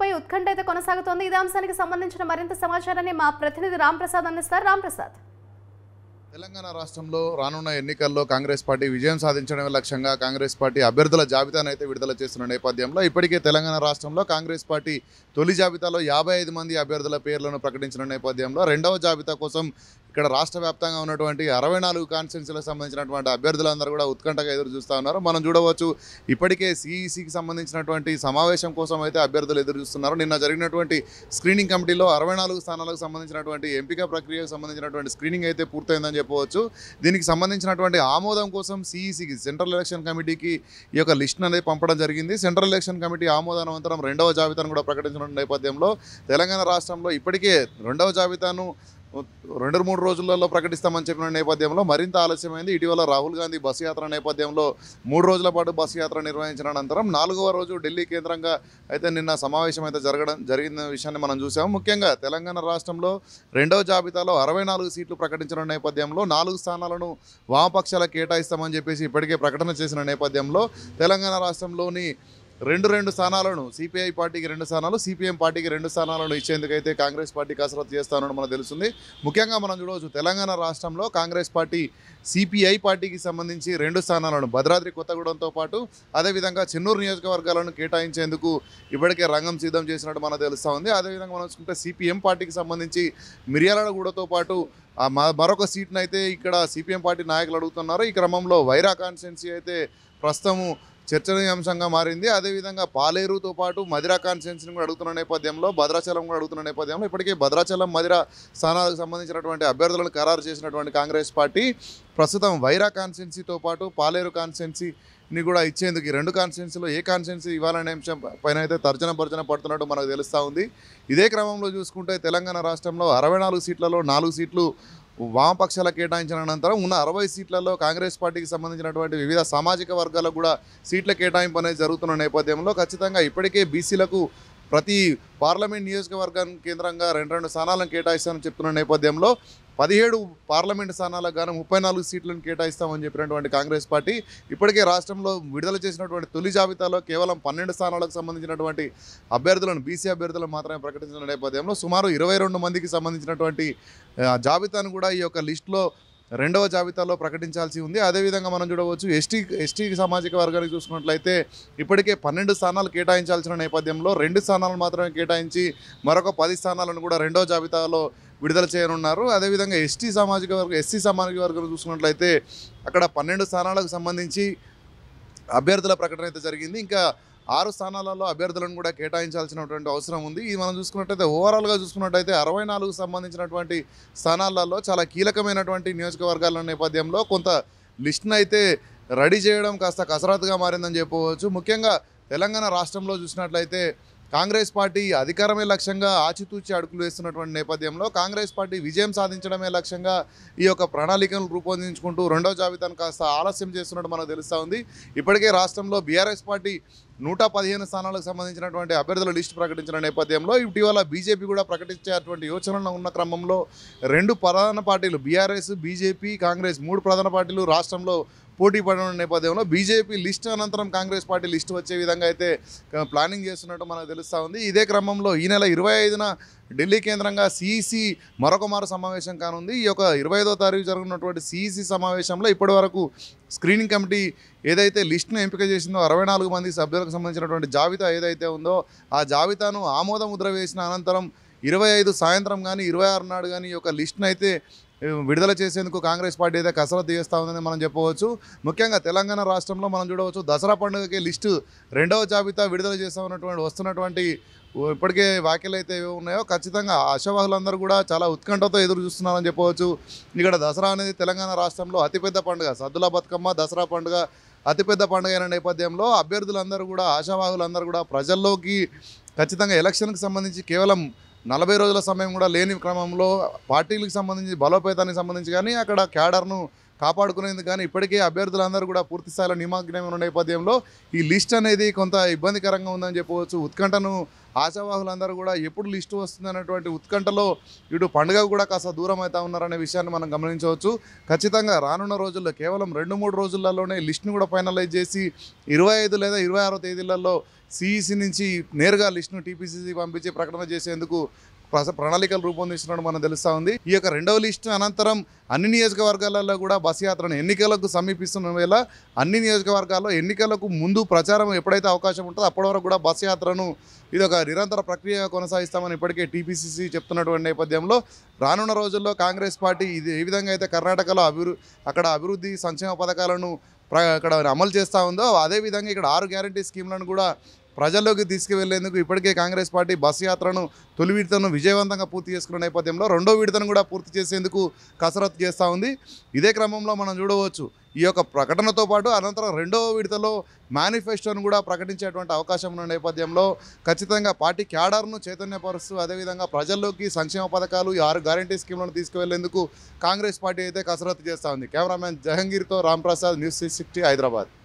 పై ఉత్కంఠ అయితే కొనసాగుతోంది. ఇదే అంశానికి సంబంధించిన మరింత సమాచారాన్ని మా ప్రతినిధి రాంప్రసాద్ అందిస్తారు. రాంప్రసాద్, తెలంగాణ రాష్ట్రంలో రానున్న ఎన్నికల్లో కాంగ్రెస్ పార్టీ విజయం సాధించడమే లక్ష్యంగా కాంగ్రెస్ పార్టీ అభ్యర్థుల జాబితాను అయితే విడుదల చేస్తున్న నేపథ్యంలో ఇప్పటికే తెలంగాణ రాష్ట్రంలో కాంగ్రెస్ పార్టీ తొలి జాబితాలో 55 మంది అభ్యర్థుల పేర్లను ప్రకటించిన నేపథ్యంలో రెండవ జాబితా కోసం ఇక్కడ రాష్ట్ర వ్యాప్తంగా ఉన్నటువంటి 64 కాన్స్టిట్యున్సీలకు సంబంధించినటువంటి అభ్యర్థులందరూ కూడా ఉత్కంఠగా ఎదురు చూస్తూ ఉన్నారు. మనం చూడవచ్చు, ఇప్పటికే సిఈసికి సంబంధించినటువంటి సమావేశం కోసం అయితే అభ్యర్థులు ఎదురు చూస్తున్నారు. నిన్న జరిగినటువంటి స్క్రీనింగ్ కమిటీలో 64 స్థానాలకు సంబంధించినటువంటి ఎంపిక ప్రక్రియకు సంబంధించినటువంటి స్క్రీనింగ్ అయితే పూర్తయిందని చెప్పవచ్చు. దీనికి సంబంధించినటువంటి ఆమోదం కోసం సిఈసికి, సెంట్రల్ ఎలక్షన్ కమిటీకి ఈ యొక్క లిస్ట్ను అనేది పంపడం జరిగింది. సెంట్రల్ ఎలక్షన్ కమిటీ ఆమోదం అనంతరం రెండవ జాబితాను కూడా ప్రకటించిన నేపథ్యంలో తెలంగాణ రాష్ట్రంలో ఇప్పటికే రెండవ జాబితాను 2-3 రోజులలో ప్రకటిస్తామని చెప్పిన నేపథ్యంలో మరింత ఆలస్యమైంది. ఇటీవల రాహుల్ గాంధీ బస్సు యాత్ర నేపథ్యంలో 3 రోజుల పాటు బస్సు యాత్ర నిర్వహించిన అనంతరం 4వ రోజు ఢిల్లీ కేంద్రంగా అయితే నిన్న సమావేశం అయితే జరిగిన విషయాన్ని మనం చూసాము. ముఖ్యంగా తెలంగాణ రాష్ట్రంలో రెండవ జాబితాలో 64 సీట్లు ప్రకటించిన నేపథ్యంలో 4 స్థానాలను వామపక్షాలకు కేటాయిస్తామని చెప్పేసి ఇప్పటికే ప్రకటన చేసిన నేపథ్యంలో తెలంగాణ రాష్ట్రంలోని రెండు స్థానాలను సిపిఐ పార్టీకి 2 స్థానాలు, సిపిఎం పార్టీకి 2 స్థానాలను ఇచ్చేందుకైతే కాంగ్రెస్ పార్టీ కసరత్తు చేస్తానని మనకు తెలుస్తుంది. ముఖ్యంగా మనం చూడవచ్చు, తెలంగాణ రాష్ట్రంలో కాంగ్రెస్ పార్టీ సిపిఐ పార్టీకి సంబంధించి 2 స్థానాలను భద్రాద్రి కొత్తగూడెంతో పాటు అదేవిధంగా చెన్నూరు నియోజకవర్గాలను కేటాయించేందుకు ఇప్పటికే రంగం సిద్ధం చేసినట్టు మనకు తెలుస్తూ ఉంది. అదేవిధంగా మనం చూసుకుంటే సిపిఎం పార్టీకి సంబంధించి మిర్యాలగూడతో పాటు మరొక సీట్ను అయితే ఇక్కడ సిపిఎం పార్టీ నాయకులు అడుగుతున్నారు. ఈ క్రమంలో వైరా కాన్స్టిట్యున్సీ అయితే ప్రస్తుతము చర్చనీయాంశంగా మారింది. అదేవిధంగా పాలేరుతో పాటు మధిరా కాన్స్టిట్యున్సీని కూడా అడుగుతున్న నేపథ్యంలో, భద్రాచలం కూడా అడుగుతున్న నేపథ్యంలో ఇప్పటికే భద్రాచలం, మధిరా స్థానాలకు సంబంధించినటువంటి అభ్యర్థులను ఖరారు చేసినటువంటి కాంగ్రెస్ పార్టీ ప్రస్తుతం వైరా కాన్స్టిట్యున్సీతో పాటు పాలేరు కాన్స్టిట్యున్సీని కూడా ఇచ్చేందుకు, ఈ 2 కాన్స్టిట్యున్సీలో ఏ కాన్స్టిట్యున్సీ ఇవ్వాలనే అంశం పైన అయితే తర్జన పడుతున్నట్టు మనకు తెలుస్తూ ఉంది. ఇదే క్రమంలో చూసుకుంటే తెలంగాణ రాష్ట్రంలో 64 సీట్లలో 4 సీట్లు వామపక్షాలకు కేటాయించిన అనంతరం ఉన్న 60 సీట్లలో కాంగ్రెస్ పార్టీకి సంబంధించినటువంటి వివిధ సామాజిక వర్గాలకు కూడా సీట్ల కేటాయింపు అనేది జరుగుతున్న నేపథ్యంలో ఖచ్చితంగా ఇప్పటికే బీసీలకు ప్రతి పార్లమెంట్ నియోజకవర్గానికి కేంద్రంగా 2 స్థానాలను కేటాయిస్తామని చెప్తున్న నేపథ్యంలో 17 పార్లమెంటు స్థానాలకు గాను 34 సీట్లను కేటాయిస్తామని చెప్పినటువంటి కాంగ్రెస్ పార్టీ ఇప్పటికే రాష్ట్రంలో విడుదల చేసినటువంటి తొలి జాబితాలో కేవలం 12 స్థానాలకు సంబంధించినటువంటి అభ్యర్థులను, బీసీ అభ్యర్థులను మాత్రమే ప్రకటించిన నేపథ్యంలో సుమారు 22 మందికి సంబంధించినటువంటి జాబితాను కూడా ఈ యొక్క లిస్టులో రెండవ జాబితాలో ప్రకటించాల్సి ఉంది. అదేవిధంగా మనం చూడవచ్చు, ఎస్టీ సామాజిక వర్గానికి చూసుకున్నట్లయితే ఇప్పటికే 12 స్థానాలు కేటాయించాల్సిన నేపథ్యంలో 2 స్థానాలను మాత్రమే కేటాయించి మరొక 10 స్థానాలను కూడా రెండవ జాబితాలో విడుదల చేయనున్నారు. అదేవిధంగా ఎస్సీ సామాజిక వర్గం చూసుకున్నట్లయితే అక్కడ 12 స్థానాలకు సంబంధించి అభ్యర్థుల ప్రకటన అయితే జరిగింది. ఇంకా 6 స్థానాలలో అభ్యర్థులను కూడా కేటాయించాల్సినటువంటి అవసరం ఉంది. ఇది మనం చూసుకున్నట్టయితే ఓవరాల్గా చూసుకున్నట్టయితే 64 సంబంధించినటువంటి స్థానాలలో చాలా కీలకమైనటువంటి నియోజకవర్గాల నేపథ్యంలో కొంత లిస్ట్ను అయితే రెడీ చేయడం కాస్త కసరత్తుగా మారిందని చెప్పవచ్చు. ముఖ్యంగా తెలంగాణ రాష్ట్రంలో చూసినట్లయితే కాంగ్రెస్ పార్టీ అధికారమే లక్ష్యంగా ఆచితూచి అడుగులు వేస్తున్నటువంటి నేపథ్యంలో కాంగ్రెస్ పార్టీ విజయం సాధించడమే లక్ష్యంగా ఈ యొక్క ప్రణాళికను రూపొందించుకుంటూ రెండో జాబితాను కాస్త ఆలస్యం చేస్తున్నట్టు మనకు తెలుస్తూ ఉంది. ఇప్పటికే రాష్ట్రంలో బీఆర్ఎస్ పార్టీ 115 స్థానాలకు సంబంధించినటువంటి అభ్యర్థుల లిస్టు ప్రకటించిన నేపథ్యంలో ఇటీవల బీజేపీ కూడా ప్రకటించేటువంటి యోచనలో ఉన్న క్రమంలో 2 ప్రధాన పార్టీలు బీఆర్ఎస్, బీజేపీ, కాంగ్రెస్ 3 ప్రధాన పార్టీలు రాష్ట్రంలో పోటీ పడిన నేపథ్యంలో బీజేపీ లిస్టు అనంతరం కాంగ్రెస్ పార్టీ లిస్టు వచ్చే విధంగా అయితే ప్లానింగ్ చేస్తున్నట్టు మనకు తెలుస్తూ ఉంది. ఇదే క్రమంలో ఈ నెల 25న ఢిల్లీ కేంద్రంగా సిఈసి మరొకమారు సమావేశం కానుంది. ఈ యొక్క 25వ తారీఖు జరుగుతున్నటువంటి సిఈసి సమావేశంలో ఇప్పటి వరకు స్క్రీనింగ్ కమిటీ ఏదైతే లిస్టును ఎంపిక చేసిందో, 64 మంది సభ్యులకు సంబంధించినటువంటి జాబితా ఏదైతే ఉందో ఆ జాబితాను ఆమోద ముద్ర వేసిన అనంతరం 25 సాయంత్రం కానీ 26 నాడు కానీ ఈ యొక్క లిస్టును అయితే విడుదల చేసేందుకు కాంగ్రెస్ పార్టీ అయితే కసరత్తు చేస్తూ ఉందని మనం చెప్పవచ్చు. ముఖ్యంగా తెలంగాణ రాష్ట్రంలో మనం చూడవచ్చు, దసరా పండుగకి లిస్టు రెండవ జాబితా విడుదల చేస్తామన్నటువంటి వస్తున్నటువంటి ఇప్పటికే వ్యాఖ్యలు అయితే ఏవి ఉన్నాయో ఖచ్చితంగా ఆశావాహులందరూ కూడా చాలా ఉత్కంఠతో ఎదురు చూస్తున్నారని చెప్పవచ్చు. ఇక్కడ దసరా అనేది తెలంగాణ రాష్ట్రంలో అతిపెద్ద పండుగ, సద్దుల బతుకమ్మ దసరా పండుగ అతిపెద్ద పండుగ అయిన నేపథ్యంలో అభ్యర్థులందరూ కూడా, ఆశావాహులందరూ కూడా ప్రజల్లోకి ఖచ్చితంగా ఎలక్షన్కి సంబంధించి కేవలం 40 రోజుల సమయం కూడా లేని క్రమంలో పార్టీలకు సంబంధించి, బలోపేతానికి సంబంధించి కానీ అక్కడ క్యాడర్ను కాపాడుకునేందుకు కానీ ఇప్పటికే అభ్యర్థులందరూ కూడా పూర్తి స్థాయిలో నిమగ్నమైన నేపథ్యంలో ఈ లిస్ట్ అనేది కొంత ఇబ్బందికరంగా ఉందని చెప్పవచ్చు. ఉత్కంఠను ఆశావాహులందరూ కూడా ఎప్పుడు లిస్టు వస్తుందనేటువంటి ఉత్కంఠలో ఇటు పండుగ కూడా కాస్త దూరం అవుతా ఉన్నారనే విషయాన్ని మనం గమనించవచ్చు. ఖచ్చితంగా రానున్న రోజుల్లో కేవలం 2-3 రోజులలోనే లిస్టును కూడా ఫైనలైజ్ చేసి 25 లేదా 26వ తేదీలలో సిఈసి నుంచి నేరుగా లిస్టును టీపీసీసీ పంపించే ప్రకటన చేసేందుకు ప్రణాళికలు రూపొందిస్తున్నాడు మనం తెలుస్తూ ఉంది. ఈ యొక్క రెండవ లిస్టు అనంతరం అన్ని నియోజకవర్గాలలో కూడా బస్ యాత్రను ఎన్నికలకు సమీపిస్తున్న వేళ అన్ని నియోజకవర్గాల్లో ఎన్నికలకు ముందు ప్రచారం ఎప్పుడైతే అవకాశం ఉంటుందో అప్పటి వరకు కూడా బస్ యాత్రను ఇది ఒక నిరంతర ప్రక్రియ కొనసాగిస్తామని ఇప్పటికే టీపీసీసీ చెప్తున్నటువంటి నేపథ్యంలో రానున్న రోజుల్లో కాంగ్రెస్ పార్టీ ఇది ఏ విధంగా అయితే కర్ణాటకలో అభివృద్ధి సంక్షేమ పథకాలను అక్కడ అమలు చేస్తూ ఉందో అదేవిధంగా ఇక్కడ 6 గ్యారంటీ స్కీమ్లను కూడా ప్రజల్లోకి తీసుకువెళ్లేందుకు ఇప్పటికే కాంగ్రెస్ పార్టీ బస్సు యాత్రను తొలి విడతను విజయవంతంగా పూర్తి చేసుకున్న నేపథ్యంలో రెండో విడతను కూడా పూర్తి చేసేందుకు కసరత్తు చేస్తూ ఉంది. ఇదే క్రమంలో మనం చూడవచ్చు ఈ యొక్క ప్రకటనతో పాటు అనంతరం రెండవ విడతలో మేనిఫెస్టోను కూడా ప్రకటించేటువంటి అవకాశం ఉన్న నేపథ్యంలో ఖచ్చితంగా పార్టీ క్యాడర్ను చైతన్యపరుస్తూ అదేవిధంగా ప్రజల్లోకి సంక్షేమ పథకాలు 6 గ్యారంటీ స్కీమ్లను తీసుకువెళ్లేందుకు కాంగ్రెస్ పార్టీ అయితే కసరత్తు చేస్తూ ఉంది. కెమెరామెన్ జహంగీర్తో రామ్ప్రసాద్, న్యూస్ 360 హైదరాబాద్.